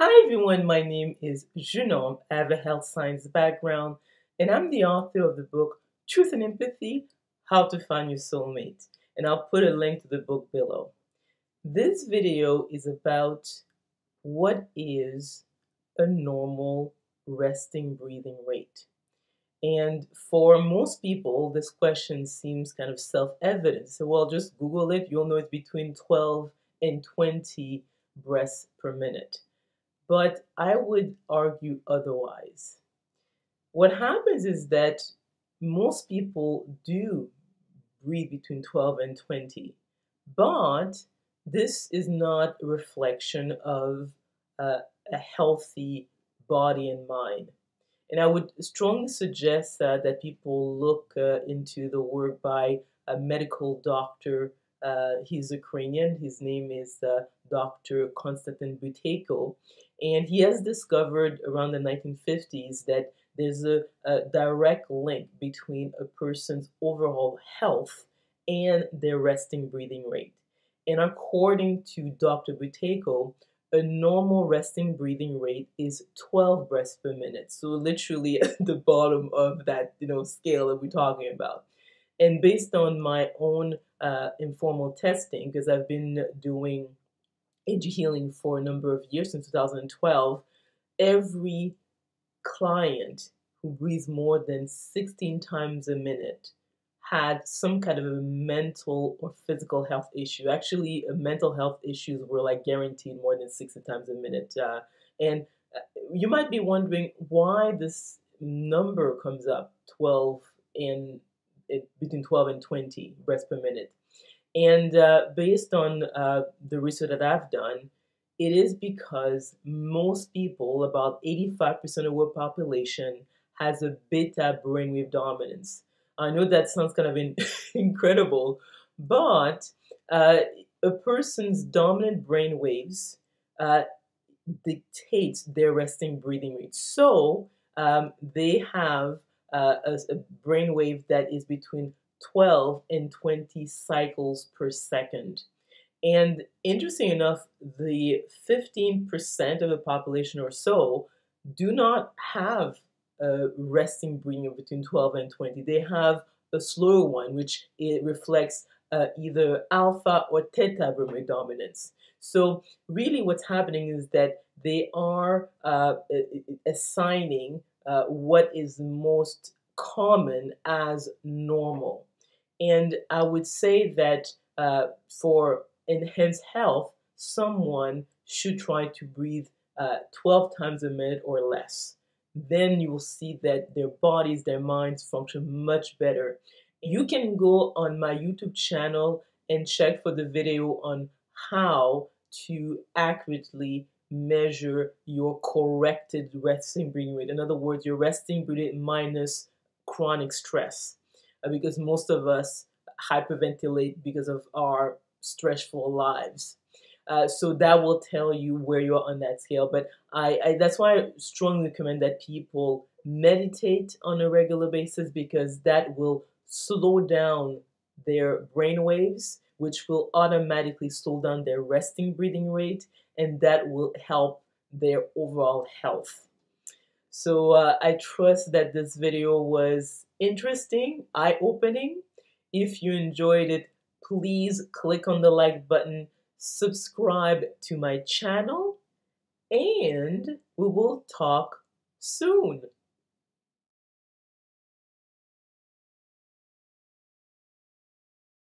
Hi everyone, my name is Junon. I have a health science background and I'm the author of the book Truth and Empathy, How to Find Your Soulmate. And I'll put a link to the book below. This video is about what is a normal resting breathing rate. And for most people, this question seems kind of self-evident. So, well, just Google it. You'll know it's between 12 and 20 breaths per minute. But I would argue otherwise. What happens is that most people do breathe between 12 and 20, but this is not a reflection of a healthy body and mind. And I would strongly suggest that people look into the work by a medical doctor. He's Ukrainian. His name is Dr. Konstantin Buteyko, and he has discovered around the 1950s that there's a direct link between a person's overall health and their resting breathing rate. And according to Dr. Buteyko, a normal resting breathing rate is 12 breaths per minute. So literally at the bottom of that scale that we're talking about. And based on my own informal testing, because I've been doing age healing for a number of years, since 2012, every client who breathes more than 16 times a minute had some kind of a mental or physical health issue. Actually, mental health issues were like guaranteed more than 60 times a minute. And you might be wondering why this number comes up, between 12 and 20 breaths per minute. And based on the research that I've done, it is because most people, about 85% of our population, has a beta brainwave dominance. I know that sounds kind of incredible, but a person's dominant brainwaves dictates their resting breathing rate. So they have a brainwave that is between 12 and 20 cycles per second. And interesting enough, the 15% of the population or so do not have a resting breathing between 12 and 20. They have a slower one, which it reflects either alpha or theta brainwave dominance. So really what's happening is that they are assigning what is most common as normal. And I would say that for enhanced health, someone should try to breathe 12 times a minute or less. Then you will see that their bodies, their minds function much better. You can go on my YouTube channel and check for the video on how to accurately measure your corrected resting breathing rate. In other words, your resting breathing rate minus chronic stress, because most of us hyperventilate because of our stressful lives. So that will tell you where you are on that scale. But that's why I strongly recommend that people meditate on a regular basis, because that will slow down their brain waves, which will automatically slow down their resting breathing rate, and that will help their overall health. So I trust that this video was interesting, eye-opening. If you enjoyed it, please click on the like button, subscribe to my channel, and we will talk soon.